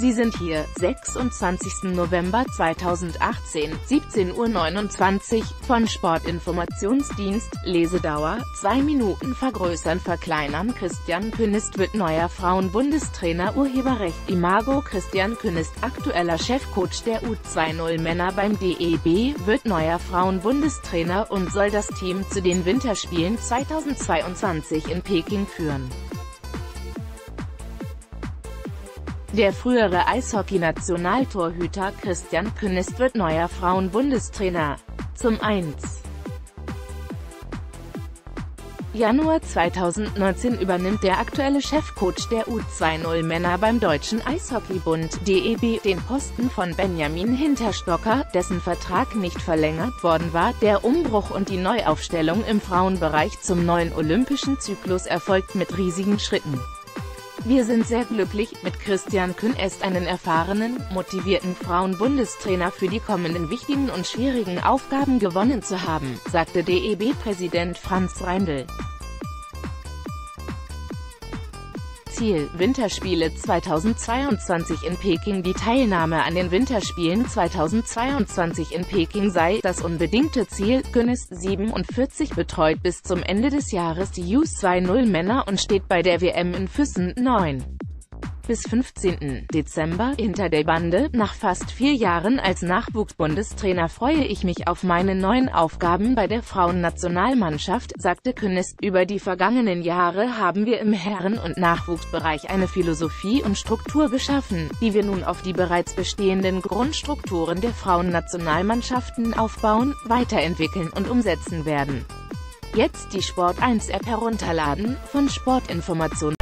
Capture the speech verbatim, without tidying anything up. Sie sind hier, sechsundzwanzigsten November zweitausendachtzehn, siebzehn Uhr neunundzwanzig, von Sportinformationsdienst, Lesedauer, zwei Minuten vergrößern verkleinern. Christian Künast wird neuer Frauenbundestrainer. Urheberrecht Imago. Christian Künast, aktueller Chefcoach der U zwanzig Männer beim D E B, wird neuer Frauenbundestrainer und soll das Team zu den Winterspielen zweitausendzweiundzwanzig in Peking führen. Der frühere Eishockey-Nationaltorhüter Christian Künast wird neuer Frauenbundestrainer. Zum ersten Januar zweitausendneunzehn übernimmt der aktuelle Chefcoach der U zwanzig Männer beim Deutschen Eishockeybund D E B den Posten von Benjamin Hinterstocker, dessen Vertrag nicht verlängert worden war. Der Umbruch und die Neuaufstellung im Frauenbereich zum neuen olympischen Zyklus erfolgt mit riesigen Schritten. Wir sind sehr glücklich, mit Christian Künast einen erfahrenen, motivierten Frauenbundestrainer für die kommenden wichtigen und schwierigen Aufgaben gewonnen zu haben, sagte D E B-Präsident Franz Reindl. Ziel: Winterspiele zweitausendzweiundzwanzig in Peking. Die Teilnahme an den Winterspielen zweitausendzweiundzwanzig in Peking sei das unbedingte Ziel. Künast, siebenundvierzig, betreut bis zum Ende des Jahres die U zwanzig Männer und steht bei der W M in Füssen, neunten bis fünfzehnten Dezember, hinter der Bande. Nach fast vier Jahren als Nachwuchsbundestrainer freue ich mich auf meine neuen Aufgaben bei der Frauennationalmannschaft, sagte Künast. Über die vergangenen Jahre haben wir im Herren- und Nachwuchsbereich eine Philosophie und Struktur geschaffen, die wir nun auf die bereits bestehenden Grundstrukturen der Frauennationalmannschaften aufbauen, weiterentwickeln und umsetzen werden. Jetzt die Sport eins App herunterladen, von Sportinformationen.